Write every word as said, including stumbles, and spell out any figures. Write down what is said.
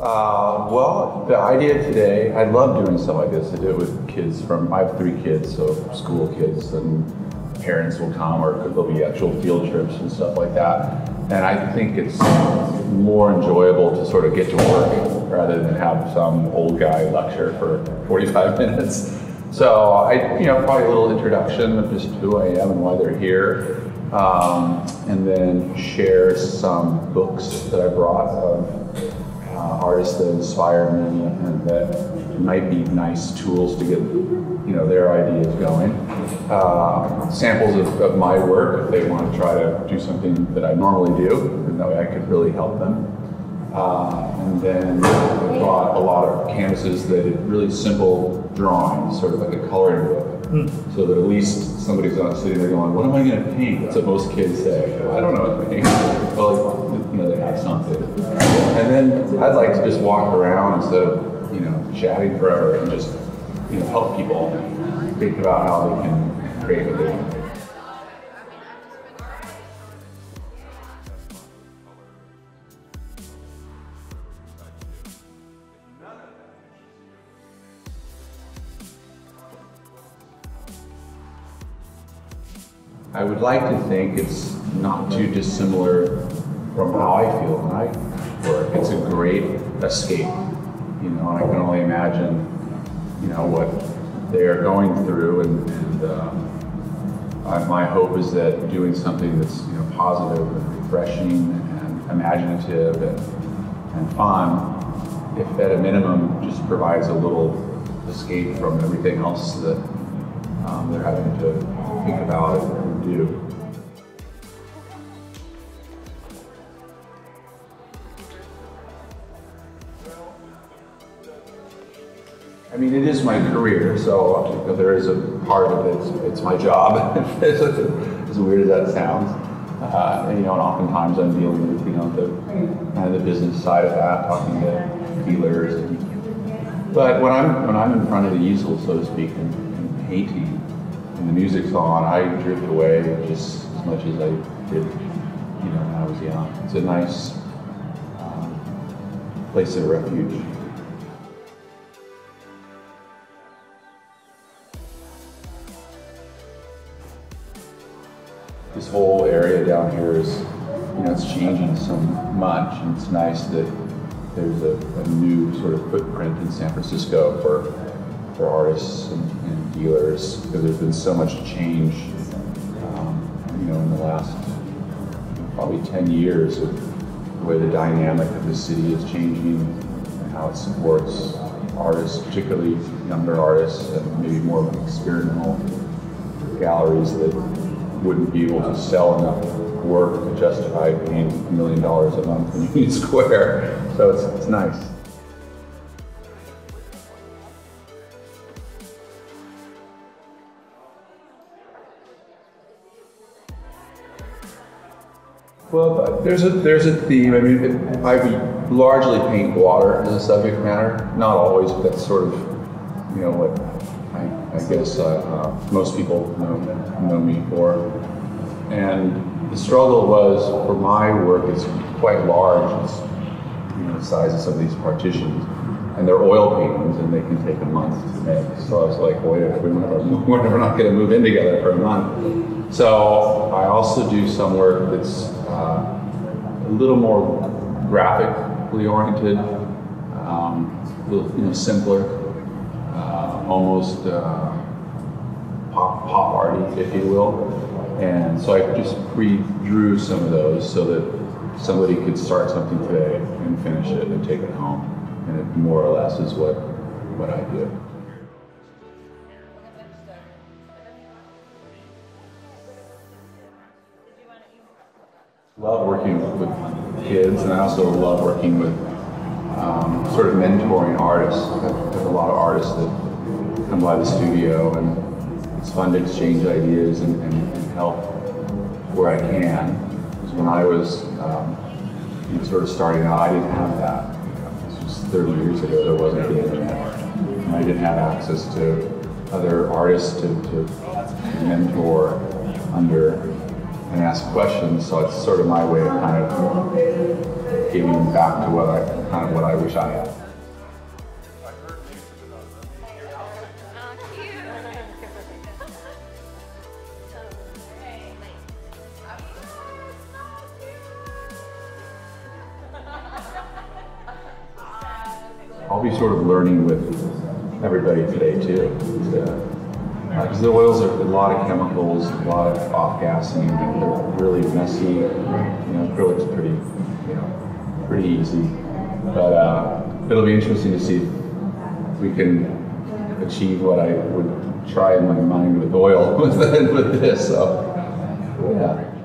Uh, well, the idea today, I love doing stuff like this. I do it with kids from, I have three kids, so school kids, and parents will come, or there'll be actual field trips and stuff like that. And I think it's more enjoyable to sort of get to work rather than have some old guy lecture for forty-five minutes. So I, you know, probably a little introduction of just who I am and why they're here. Um, and then share some books that I brought of uh, artists that inspire me and that might be nice tools to get, you know, their ideas going. Uh, samples of, of my work if they want to try to do something that I normally do, and that way I could really help them. Uh, and then I bought a lot of canvases that did really simple drawings, sort of like a coloring book. Mm. So that at least somebody's not sitting there going, what am I going to paint? That's what most kids say. I don't know what to paint. Well, you know, they have something. And then I'd like to just walk around instead of, you know, chatting forever and just, you know, help people think about how they can create what they want. I would like to think it's not too dissimilar from how I feel when I work. It's a great escape, you know, and I can only imagine, you know, what they are going through, and, and um, I, my hope is that doing something that's, you know, positive and refreshing and imaginative and, and fun, if at a minimum just provides a little escape from everything else that um, they're having to think about it. You. I mean, it is my career, so there is a part of it, it's my job, as weird as that sounds. Uh, and, you know, and oftentimes I'm dealing with, you know, the, kind of the business side of that, talking to dealers. And, but when I'm, when I'm in front of the easel, so to speak, and, and painting, and the music's on, I drift away just as much as I did, you know, when I was young. It's a nice um, place of refuge. This whole area down here is, you know, it's changing so much, and it's nice that there's a, a new sort of footprint in San Francisco for, for artists and, and dealers, because there's been so much change, um, you know, in the last probably ten years of the way the dynamic of the city is changing and how it supports artists, particularly younger artists, and maybe more of experimental galleries that wouldn't be able to sell enough work to justify paying a million dollars a month in Union Square. So it's, it's nice. Well, there's a, there's a theme. I mean, it, I largely paint water as a subject matter. Not always, but that's sort of, you know, what I, I guess uh, uh, most people know, know me for. And the struggle was, for my work, it's quite large. It's, you know, the size of some of these partitions. And they're oil paintings, and they can take a month to make. So I was like, well, yeah, we're never, we're not going to move in together for a month. So I also do some work that's Uh, a little more graphically oriented, um, a little, you know, simpler, uh, almost uh, pop, pop arty, if you will. And so I just pre-drew some of those so that somebody could start something today and finish it and take it home. And it more or less is what, what I do. I love working with kids, and I also love working with um, sort of mentoring artists. There's a lot of artists that come by the studio, and it's fun to exchange ideas and, and, and help where I can. Because when I was um, you know, sort of starting out, I didn't have that. It was just thirty years ago, there wasn't the internet, and I didn't have access to other artists to, to, to mentor under and ask questions, so it's sort of my way of kind of giving back to what I kind of what I wish I had. I'll be sort of learning with everybody today too. Because the oils are a lot of chemicals, a lot of off-gassing, they're really messy. You know, acrylic's pretty, you know, pretty easy. But uh, it'll be interesting to see if we can achieve what I would try in my mind with oil with this. So yeah.